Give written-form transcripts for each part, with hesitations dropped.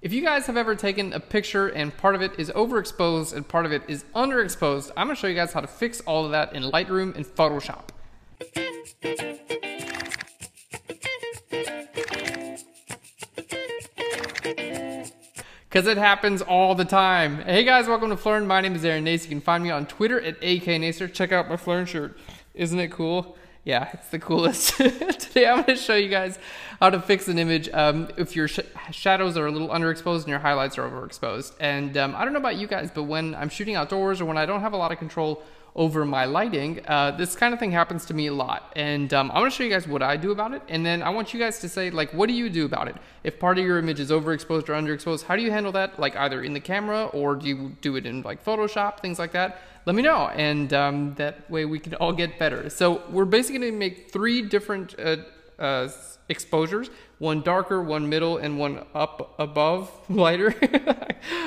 If you guys have ever taken a picture and part of it is overexposed and part of it is underexposed, I'm gonna show you guys how to fix all of that in Lightroom and Photoshop. Because it happens all the time. Hey guys, welcome to Phlearn. My name is Aaron Nace. You can find me on Twitter at @AKNacer. Check out my Phlearn shirt. Isn't it cool? Yeah, it's the coolest. Today I'm going to show you guys how to fix an image if your shadows are a little underexposed and your highlights are overexposed. And I don't know about you guys, but when I'm shooting outdoors or when I don't have a lot of control over my lighting, this kind of thing happens to me a lot. And I'm going to show you guys what I do about it. And then I want you guys to say, like, what do you do about it? If part of your image is overexposed or underexposed, how do you handle that? Like either in the camera or do you do it in like Photoshop, things like that? Let me know. And that way we can all get better. So we're basically going to make three different exposures, one darker, one middle, and one up above, lighter.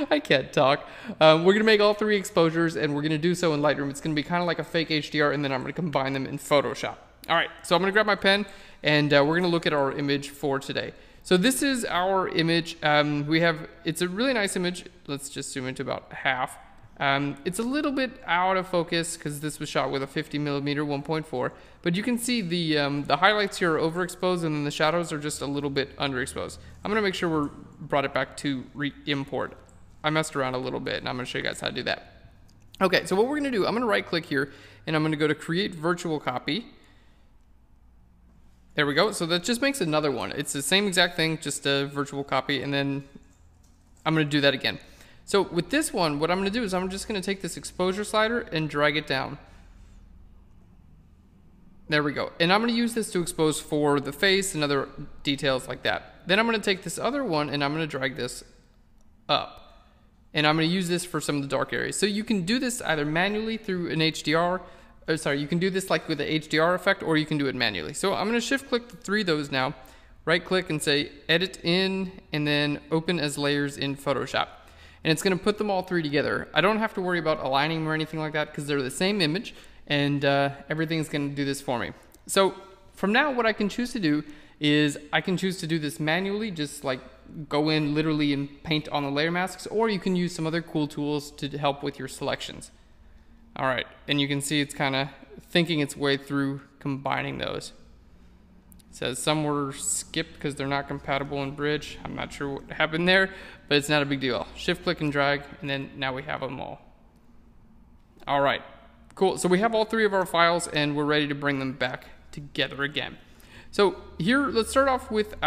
I can't talk. We're gonna make all three exposures and we're gonna do so in Lightroom. It's gonna be kind of like a fake HDR, and then I'm gonna combine them in Photoshop. All right, so I'm gonna grab my pen and we're gonna look at our image for today. So this is our image. It's a really nice image. Let's just zoom into about half. It's a little bit out of focus because this was shot with a 50mm 1.4, but you can see the highlights here are overexposed and then the shadows are just a little bit underexposed. I'm going to make sure we're brought it back to re-import. I messed around a little bit and I'm going to show you guys how to do that. Okay, so what we're going to do, I'm going to right click here and I'm going to go to create virtual copy. There we go. So that just makes another one. It's the same exact thing, just a virtual copy, and then I'm going to do that again. So with this one, what I'm going to do is I'm just going to take this exposure slider and drag it down. There we go. And I'm going to use this to expose for the face and other details like that. Then I'm going to take this other one and I'm going to drag this up. And I'm going to use this for some of the dark areas. So you can do this either manually through an HDR. Or sorry, you can do this like with the HDR effect, or you can do it manually. So I'm going to shift click the three of those now. Right click and say edit in and then open as layers in Photoshop. And it's going to put them all three together. I don't have to worry about aligning or anything like that because they're the same image, and everything's going to do this for me. So from now, what I can choose to do is I can choose to do this manually, just like go in literally and paint on the layer masks, or you can use some other cool tools to help with your selections. All right, and you can see it's kind of thinking its way through combining those. It says some were skipped because they're not compatible in Bridge. I'm not sure what happened there, but it's not a big deal. Shift click and drag, and then now we have them all. All right, cool. So we have all three of our files and we're ready to bring them back together again. So here, let's start off with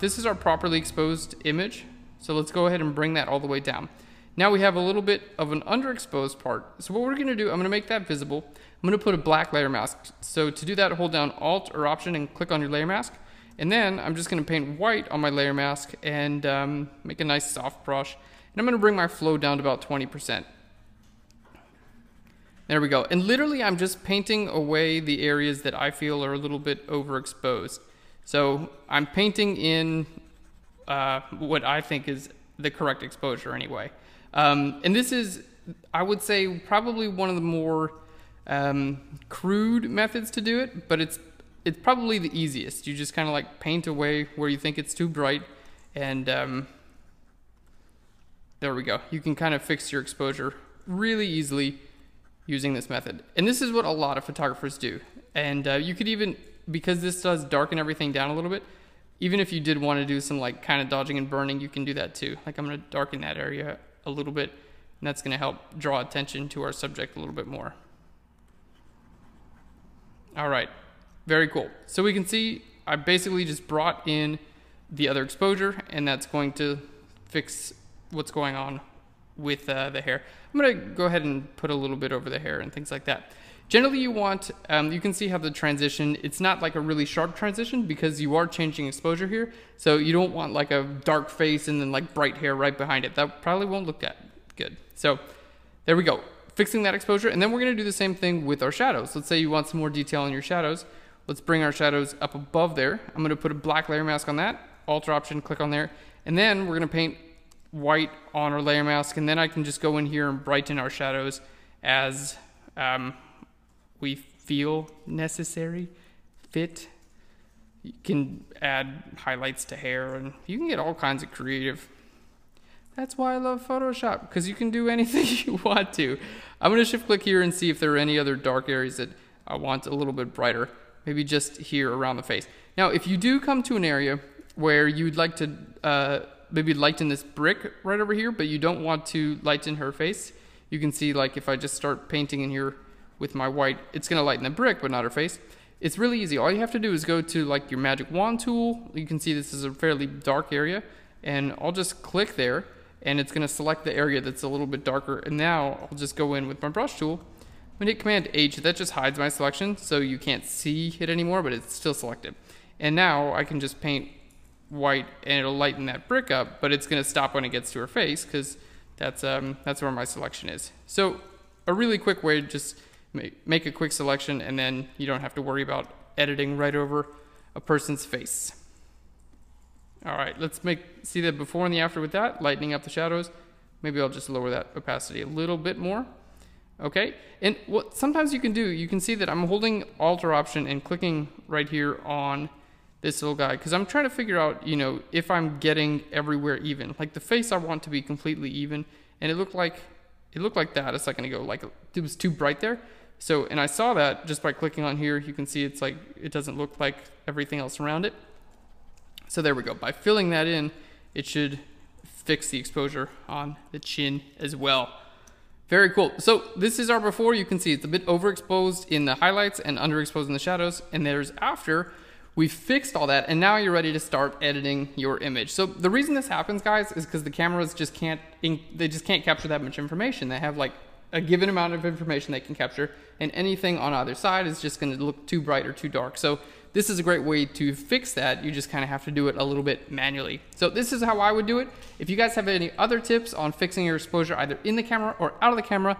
this is our properly exposed image. So let's go ahead and bring that all the way down. Now we have a little bit of an underexposed part. So what we're gonna do, I'm gonna make that visible. I'm gonna put a black layer mask. So to do that, hold down Alt or Option and click on your layer mask. And then I'm just gonna paint white on my layer mask and make a nice soft brush. And I'm gonna bring my flow down to about 20%. There we go. And literally I'm just painting away the areas that I feel are a little bit overexposed. So I'm painting in what I think is the correct exposure anyway. And this is, I would say, probably one of the more crude methods to do it, but it's probably the easiest. You just kind of like paint away where you think it's too bright, and there we go. You can kind of fix your exposure really easily using this method. And this is what a lot of photographers do. And you could even, because this does darken everything down a little bit, even if you did want to do some like kind of dodging and burning, you can do that too. Like I'm going to darken that area a little bit, and that's going to help draw attention to our subject a little bit more. All right, very cool. So we can see I basically just brought in the other exposure, and that's going to fix what's going on with the hair. I'm going to go ahead and put a little bit over the hair and things like that. Generally you want, you can see how the transition, it's not like a really sharp transition because you are changing exposure here. So you don't want like a dark face and then like bright hair right behind it. That probably won't look that good. So there we go, fixing that exposure. And then we're gonna do the same thing with our shadows. Let's say you want some more detail in your shadows. Let's bring our shadows up above there. I'm gonna put a black layer mask on that, Alt or Option, click on there. And then we're gonna paint white on our layer mask. And then I can just go in here and brighten our shadows as, we feel necessary, fit. You can add highlights to hair, and you can get all kinds of creative. That's why I love Photoshop, because you can do anything you want to. I'm going to shift click here and see if there are any other dark areas that I want a little bit brighter. Maybe just here around the face. Now, if you do come to an area where you'd like to maybe lighten this brick right over here, but you don't want to lighten her face, you can see, like, if I just start painting in here with my white, it's going to lighten the brick, but not her face. It's really easy. All you have to do is go to, like, your magic wand tool. You can see this is a fairly dark area, and I'll just click there. And it's going to select the area that's a little bit darker. And now I'll just go in with my brush tool. I'm going to hit Command H. That just hides my selection, so you can't see it anymore, but it's still selected. And now I can just paint white, and it'll lighten that brick up, but it's going to stop when it gets to her face, because that's where my selection is. So a really quick way to just make a quick selection, and then you don't have to worry about editing right over a person's face. All right, let's see the before and the after with that, lightening up the shadows. Maybe I'll just lower that opacity a little bit more. Okay, and what sometimes you can do, you can see that I'm holding Alt or Option and clicking right here on this little guy, because I'm trying to figure out, you know, if I'm getting everywhere even. Like the face I want to be completely even, and it looked like that a second ago, like it was too bright there. So, and I saw that just by clicking on here, you can see it's like, it doesn't look like everything else around it. So there we go. By filling that in, it should fix the exposure on the chin as well. Very cool. So this is our before. You can see it's a bit overexposed in the highlights and underexposed in the shadows. And there's after. We fixed all that, and now you're ready to start editing your image. So the reason this happens, guys, is because the cameras just can't capture that much information. They have like a given amount of information they can capture, and anything on either side is just going to look too bright or too dark. So this is a great way to fix that. You just kind of have to do it a little bit manually. So this is how I would do it. If you guys have any other tips on fixing your exposure either in the camera or out of the camera,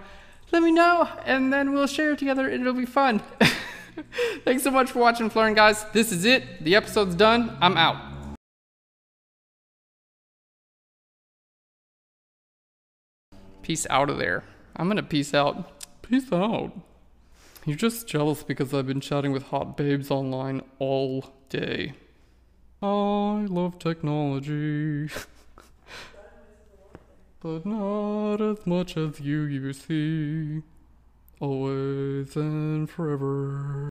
let me know, and then we'll share it together and it'll be fun. Thanks so much for watching Phlearn, guys. This is it. The episode's done. I'm out. Peace out of there. I'm going to peace out. Peace out. You're just jealous because I've been chatting with hot babes online all day. I love technology. But not as much as you see. Always and forever.